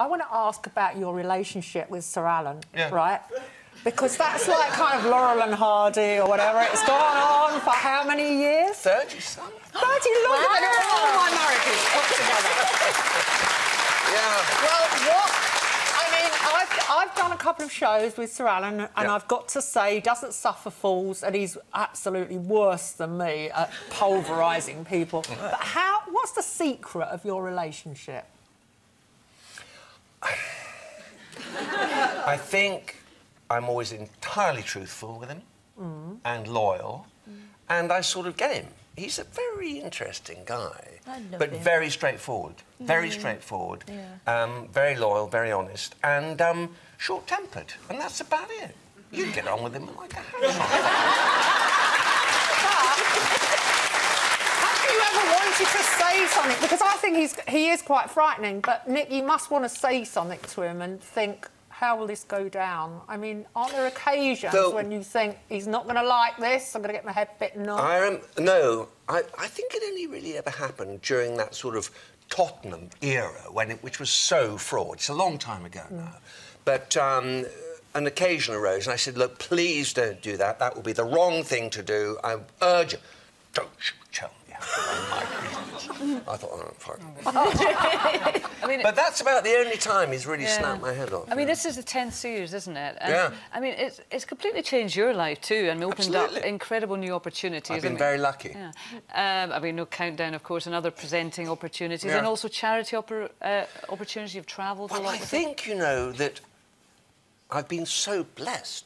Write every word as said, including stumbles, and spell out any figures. I want to ask about your relationship with Sir Alan, yeah. right? Because that's like kind of Laurel and Hardy or whatever. It's gone on for how many years? thirty-something. thirty longer wow. than all my marriages put together. Yeah. Well, what? I mean, I've, I've done a couple of shows with Sir Alan and yeah. I've got to say he doesn't suffer fools and he's absolutely worse than me at pulverising people. But how... What's the secret of your relationship? I think... I'm always entirely truthful with him mm. and loyal, mm. and I sort of get him. He's a very interesting guy, I love but him. very straightforward, mm. very straightforward, yeah. um, very loyal, very honest, and um, short-tempered, and that's about it. You get on with him like a Have you ever wanted to say something? Because I think he's, he is quite frightening, but, Nick, you must want to say something to him and think... How will this go down? I mean, aren't there occasions so, when you think he's not going to like this? I'm going to get my head bitten off. I am, no, I, I think it only really ever happened during that sort of Tottenham era, when it, which was so fraught. It's a long time ago mm. now, but um, an occasion arose, and I said, "Look, please don't do that. That will be the wrong thing to do. I urge you, don't you tell me how to run my business." I thought, "Oh, fine." I mean, but that's about the only time he's really yeah. snapped my head off. I mean, know. this is the tenth series, isn't it? And, yeah. I mean, it's, it's completely changed your life, too, and opened Absolutely. up incredible new opportunities. I've been I mean, very lucky. Yeah. Um, I mean, no countdown, of course, and other presenting opportunities, yeah. and also charity oppor uh, opportunities. You've travelled well, a lot. I think, it. you know, that I've been so blessed.